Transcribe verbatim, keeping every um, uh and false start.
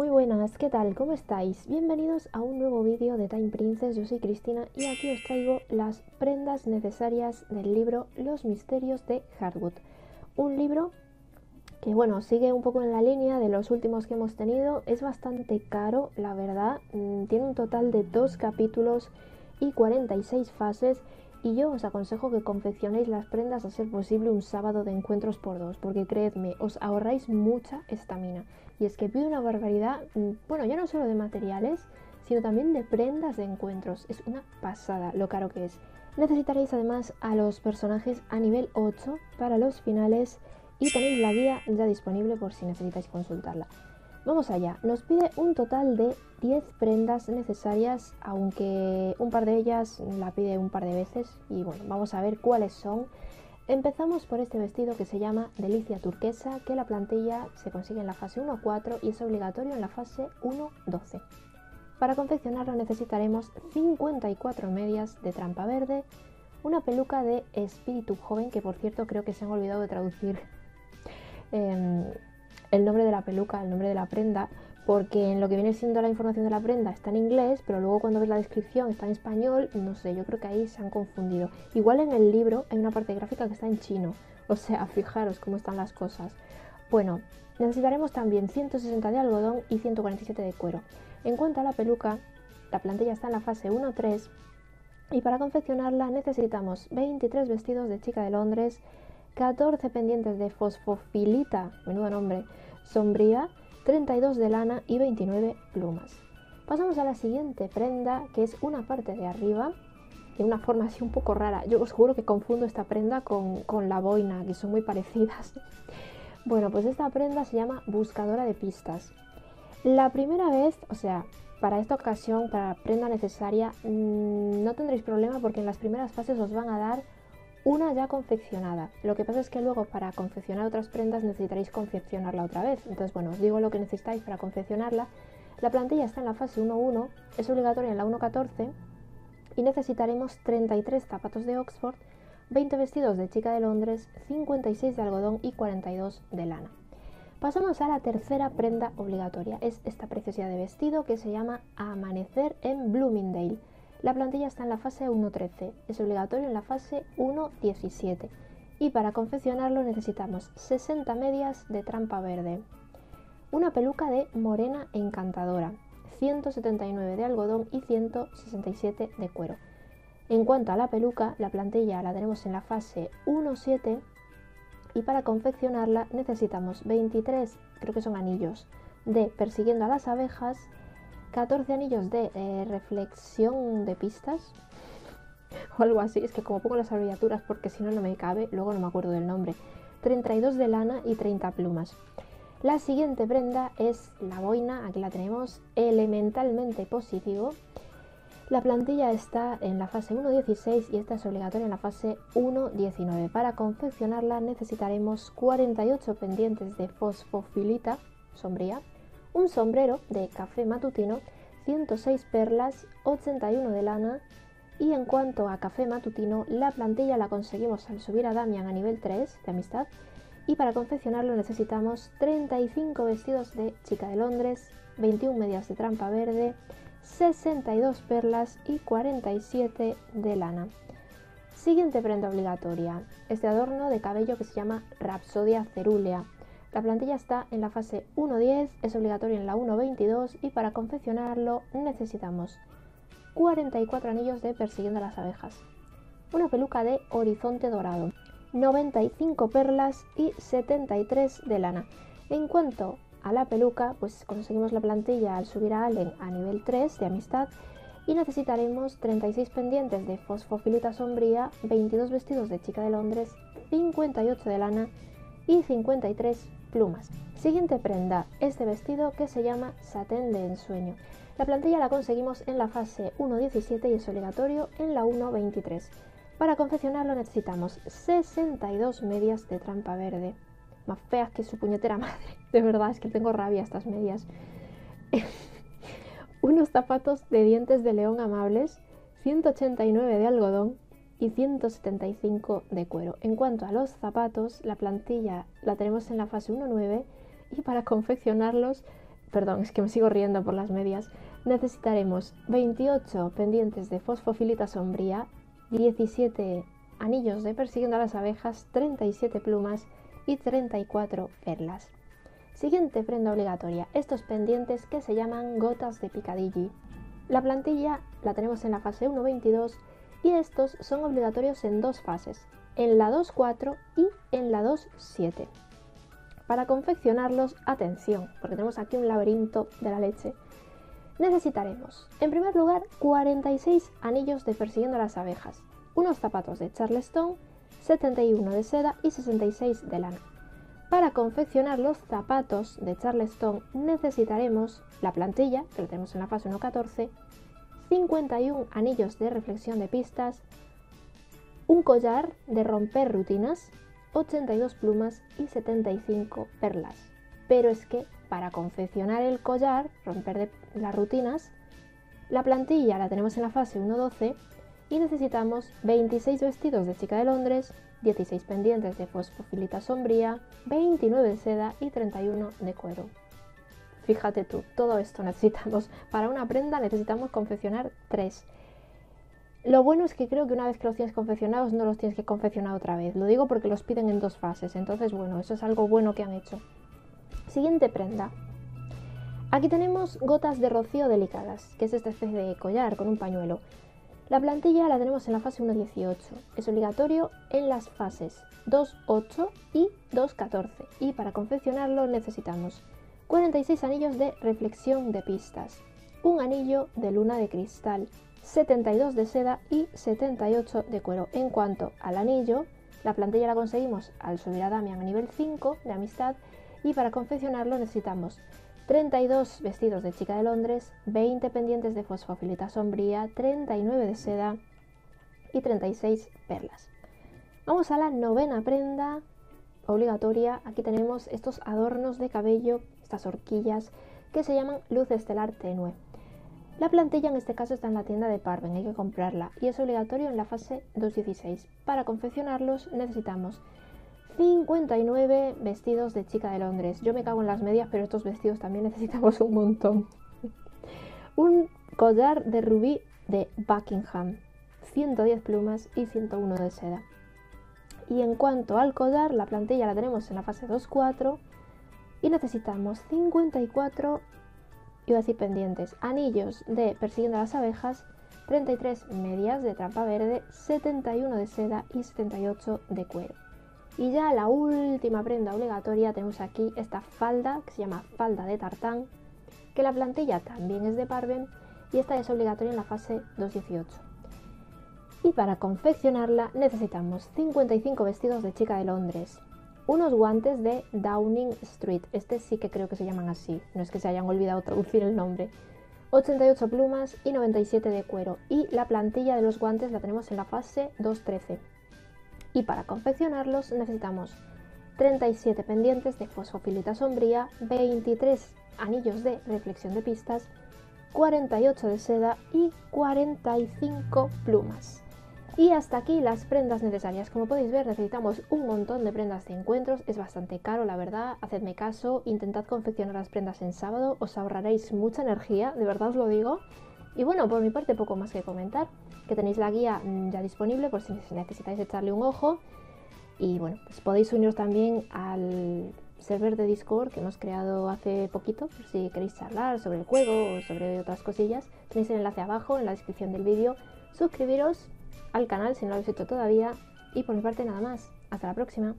Muy buenas, ¿qué tal? ¿Cómo estáis? Bienvenidos a un nuevo vídeo de Time Princess, yo soy Cristina y aquí os traigo las prendas necesarias del libro Los Misterios de Heartwood. Un libro que, bueno, sigue un poco en la línea de los últimos que hemos tenido, es bastante caro, la verdad, tiene un total de dos capítulos y cuarenta y seis fases y yo os aconsejo que confeccionéis las prendas a ser posible un sábado de encuentros por dos, porque creedme, os ahorráis mucha estamina. Y es que pide una barbaridad, bueno, ya no solo de materiales, sino también de prendas de encuentros. Es una pasada lo caro que es. Necesitaréis además a los personajes a nivel ocho para los finales y tenéis la guía ya disponible por si necesitáis consultarla. Vamos allá, nos pide un total de diez prendas necesarias, aunque un par de ellas la pide un par de veces y bueno, vamos a ver cuáles son. Empezamos por este vestido que se llama Delicia Turquesa, que la plantilla se consigue en la fase uno cuatro y es obligatorio en la fase uno doce. Para confeccionarlo necesitaremos cincuenta y cuatro medias de trampa verde, una peluca de Espíritu Joven, que por cierto creo que se han olvidado de traducir eh, el nombre de la peluca, el nombre de la prenda, porque en lo que viene siendo la información de la prenda está en inglés, pero luego cuando ves la descripción está en español, no sé, yo creo que ahí se han confundido. Igual en el libro hay una parte gráfica que está en chino, o sea, fijaros cómo están las cosas. Bueno, necesitaremos también ciento sesenta de algodón y ciento cuarenta y siete de cuero. En cuanto a la peluca, la plantilla está en la fase uno tres y para confeccionarla necesitamos veintitrés vestidos de chica de Londres, catorce pendientes de Fosfofilita, menudo nombre, Sombría, treinta y dos de lana y veintinueve plumas. Pasamos a la siguiente prenda, que es una parte de arriba, de una forma así un poco rara. Yo os juro que confundo esta prenda con, con la boina, que son muy parecidas. Bueno, pues esta prenda se llama Buscadora de Pistas. La primera vez, o sea, para esta ocasión, para la prenda necesaria, mmm, no tendréis problema porque en las primeras fases os van a dar una ya confeccionada. Lo que pasa es que luego para confeccionar otras prendas necesitaréis confeccionarla otra vez. Entonces, bueno, os digo lo que necesitáis para confeccionarla. La plantilla está en la fase uno uno, es obligatoria en la uno catorce y necesitaremos treinta y tres zapatos de Oxford, veinte vestidos de chica de Londres, cincuenta y seis de algodón y cuarenta y dos de lana. Pasamos a la tercera prenda obligatoria. Es esta preciosidad de vestido que se llama Amanecer en Bloomingdale. La plantilla está en la fase uno trece, es obligatorio en la fase uno diecisiete y para confeccionarlo necesitamos sesenta medias de trampa verde, una peluca de morena encantadora, ciento setenta y nueve de algodón y ciento sesenta y siete de cuero. En cuanto a la peluca, la plantilla la tenemos en la fase uno siete y para confeccionarla necesitamos veintitrés, creo que son anillos, de Persiguiendo a las Abejas, catorce anillos de eh, Reflexión de Pistas o algo así, es que como pongo las abreviaturas porque si no no me cabe, luego no me acuerdo del nombre, treinta y dos de lana y treinta plumas. La siguiente prenda es la boina, aquí la tenemos, Elementalmente Positivo. La plantilla está en la fase uno dieciséis y esta es obligatoria en la fase uno diecinueve. Para confeccionarla necesitaremos cuarenta y ocho pendientes de Fosfofilita Sombría, un sombrero de Café Matutino, ciento seis perlas, ochenta y uno de lana y en cuanto a Café Matutino, la plantilla la conseguimos al subir a Damian a nivel tres de amistad y para confeccionarlo necesitamos treinta y cinco vestidos de chica de Londres, veintiuna medias de trampa verde, sesenta y dos perlas y cuarenta y siete de lana. Siguiente prenda obligatoria, este adorno de cabello que se llama Rapsodia Cerúlea. La plantilla está en la fase uno diez, es obligatorio en la uno veintidós y para confeccionarlo necesitamos cuarenta y cuatro anillos de Persiguiendo a las Abejas, una peluca de Horizonte Dorado, noventa y cinco perlas y setenta y tres de lana. En cuanto a la peluca, pues conseguimos la plantilla al subir a Allen a nivel tres de amistad y necesitaremos treinta y seis pendientes de Fosfofilita Sombría, veintidós vestidos de chica de Londres, cincuenta y ocho de lana y cincuenta y tres plumas. Siguiente prenda, este vestido que se llama Satén de Ensueño. La plantilla la conseguimos en la fase uno diecisiete y es obligatorio en la uno veintitrés. Para confeccionarlo necesitamos sesenta y dos medias de trampa verde. Más feas que su puñetera madre. De verdad, es que tengo rabia estas medias. Unos zapatos de Dientes de León Amables, ciento ochenta y nueve de algodón y ciento setenta y cinco de cuero. En cuanto a los zapatos, la plantilla la tenemos en la fase uno nueve y para confeccionarlos perdón, es que me sigo riendo por las medias, necesitaremos veintiocho pendientes de Fosfofilita Sombría, diecisiete anillos de Persiguiendo a las Abejas, treinta y siete plumas y treinta y cuatro perlas. Siguiente prenda obligatoria, estos pendientes que se llaman Gotas de Picadilly. La plantilla la tenemos en la fase uno veintidós y estos son obligatorios en dos fases, en la dos cuatro y en la dos siete. Para confeccionarlos, atención, porque tenemos aquí un laberinto de la leche. Necesitaremos, en primer lugar, cuarenta y seis anillos de Persiguiendo a las Abejas, unos zapatos de Charleston, setenta y uno de seda y sesenta y seis de lana. Para confeccionar los zapatos de Charleston necesitaremos la plantilla, que la tenemos en la fase uno catorce, cincuenta y uno anillos de Reflexión de Pistas, un collar de Romper Rutinas, ochenta y dos plumas y setenta y cinco perlas. Pero es que para confeccionar el collar, romper de las rutinas, la plantilla la tenemos en la fase uno doce y necesitamos veintiséis vestidos de chica de Londres, dieciséis pendientes de Fosfofilita Sombría, veintinueve de seda y treinta y uno de cuero. Fíjate tú, todo esto necesitamos. Para una prenda necesitamos confeccionar tres. Lo bueno es que creo que una vez que los tienes confeccionados no los tienes que confeccionar otra vez. Lo digo porque los piden en dos fases, entonces bueno, eso es algo bueno que han hecho. Siguiente prenda. Aquí tenemos Gotas de Rocío Delicadas, que es esta especie de collar con un pañuelo. La plantilla la tenemos en la fase uno dieciocho, es obligatorio en las fases dos ocho y dos catorce y para confeccionarlo necesitamos cuarenta y seis anillos de Reflexión de Pistas, un anillo de Luna de Cristal, setenta y dos de seda y setenta y ocho de cuero. En cuanto al anillo, la plantilla la conseguimos al subir a Damian a nivel cinco de amistad y para confeccionarlo necesitamos treinta y dos vestidos de chica de Londres, veinte pendientes de Fosfofilita Sombría, treinta y nueve de seda y treinta y seis perlas. Vamos a la novena prenda obligatoria. Aquí tenemos estos adornos de cabello, estas horquillas, que se llaman Luz Estelar Tenue. La plantilla en este caso está en la tienda de Parven, hay que comprarla y es obligatorio en la fase dos dieciséis. Para confeccionarlos necesitamos cincuenta y nueve vestidos de chica de Londres. Yo me cago en las medias, pero estos vestidos también necesitamos un montón. Un collar de Rubí de Buckingham, ciento diez plumas y ciento uno de seda. Y en cuanto al collar, la plantilla la tenemos en la fase dos cuatro y necesitamos cincuenta y cuatro, iba a decir pendientes, anillos de Persiguiendo a las Abejas, treinta y tres medias de trampa verde, setenta y uno de seda y setenta y ocho de cuero. Y ya la última prenda obligatoria tenemos aquí esta falda, que se llama Falda de Tartán, que la plantilla también es de Parven y esta es obligatoria en la fase dos dieciocho. Y para confeccionarla necesitamos cincuenta y cinco vestidos de chica de Londres, unos guantes de Downing Street, este sí que creo que se llaman así, no es que se hayan olvidado traducir el nombre, ochenta y ocho plumas y noventa y siete de cuero y la plantilla de los guantes la tenemos en la fase dos trece. Y para confeccionarlos necesitamos treinta y siete pendientes de Fosfofilita Sombría, veintitrés anillos de Reflexión de Pistas, cuarenta y ocho de seda y cuarenta y cinco plumas. Y hasta aquí las prendas necesarias. Como podéis ver, necesitamos un montón de prendas de encuentros, es bastante caro la verdad, hacedme caso, intentad confeccionar las prendas en sábado, os ahorraréis mucha energía, de verdad os lo digo. Y bueno, por mi parte poco más que comentar, que tenéis la guía ya disponible por si necesitáis echarle un ojo. Y bueno, pues podéis uniros también al server de Discord que hemos creado hace poquito, por si queréis charlar sobre el juego o sobre otras cosillas. Tenéis el enlace abajo en la descripción del vídeo. Suscribiros al canal si no lo habéis hecho todavía. Y por mi parte nada más. Hasta la próxima.